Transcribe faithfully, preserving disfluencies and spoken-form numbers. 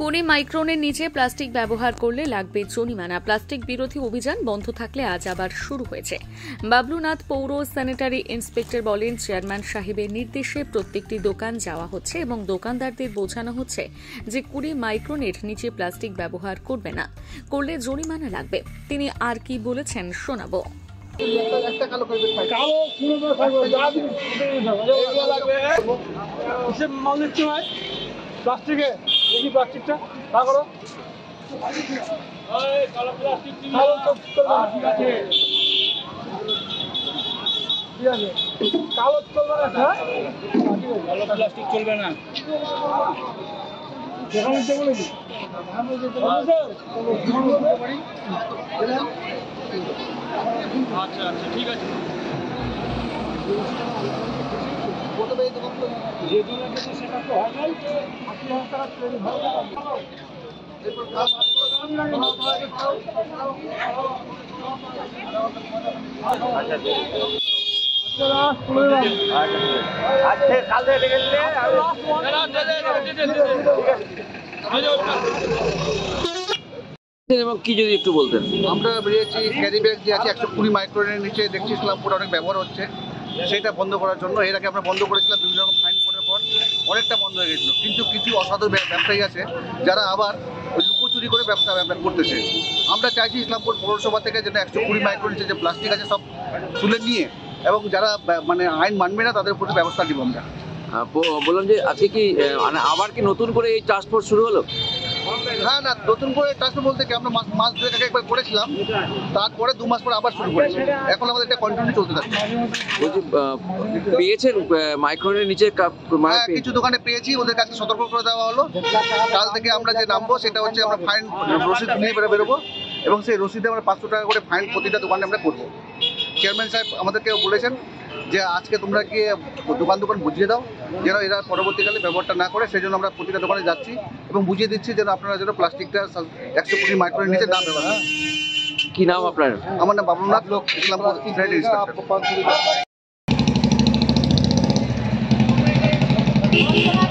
কুড়ি মাইক্রনের নিচে প্লাস্টিক ব্যবহার করলে লাগবে জরিমানা। প্লাস্টিক বিরোধী অভিযান বন্ধ থাকলে আজ আবার শুরু হয়েছে। বাবলুনাথ পৌর স্যানিটারি ইন্সপেক্টর বলেন, চেয়ারম্যান সাহেবের নির্দেশে প্রত্যেকটি দোকান যাওয়া হচ্ছে এবং দোকানদারদের বোঝানো হচ্ছে যে কুড়ি মাইক্রনের নিচে প্লাস্টিক ব্যবহার করবে না, করলে জরিমানা লাগবে। তিনি আর কি বলেছেন শোনাব। প্লাস্টিকে দেখি প্লাস্টিকটা না করো কালো চলবে না, কালো প্লাস্টিক চলবে না। আচ্ছা আচ্ছা ঠিক আছে। এবং কি যদি একটু বলতেন। আমরা বেরিয়েছি ক্যারি ব্যাগ যে আছে একশো কুড়ি মাইক্রোনের নিচে দেখছি ইসলামপুরে অনেক ব্যবহার হচ্ছে, সেটা বন্ধ করার জন্য। এর আগে আমরা বন্ধ করেছিলাম, বিভিন্ন রকম ফাইন করার পর অনেকটা বন্ধ হয়ে গেছিলো। কিন্তু কিছু অসাধু ব্যবসায়ী আছে যারা আবার ওই লুকোচুরি করে ব্যবসা ব্যবহার করতেছে। আমরা চাইছি ইসলামপুর পৌরসভা থেকে যেটা একশো কুড়ি মাইক্রোন যে প্লাস্টিক আছে সব তুলে নিয়ে, এবং যারা মানে আইন মানবে না তাদের উপরে ব্যবস্থা নিব। আমরা বললাম যে আজকে কি মানে আবার কি নতুন করে এই টাস্ক ফোর্স শুরু হলো? হ্যাঁ, না নতুন করে টাস্ক বলতে কি আমরা মাস দুয়েক আগে একবার করেছিলাম, তারপরে দু মাস পরে আবার শুরু করেছি। এখন আমাদের এটা কন্টিনিউ চলতে থাকে। বলছি পেয়েছেন মাইক্রোনের নিচে কিছু দোকানে পেয়েছি, ওদের কাছে সতর্ক করে দেওয়া হলো। কাল থেকে আমরা যে নামবো সেটা হচ্ছে আমরা ফাইন রসিদ নিয়ে বেরো বেরোবো এবং সেই রসিদে আমরা পাঁচশো টাকা করে ফাইন প্রতিটা দোকানে আমরা করবো। চেয়ারম্যান সাহেব আমাদেরকে বলেছেন যে আজকে তোমরা গিয়ে দোকান দোকান বুঝিয়ে দাও যেন এরা পরবর্তীকালে ব্যবহারটা না করে। সেই জন্য আমরা প্রতিটা দোকানে যাচ্ছি এবং বুঝিয়ে দিচ্ছি যেন আপনারা যেন প্লাস্টিকটা একশো কুড়ি মাইক্রোনের নিচে না ব্যবহার করেন। কি নাম আপনার? আমার নাম বাবলুনাথ, লোক ইসলামপুর সাইড ইন্সপেক্টর।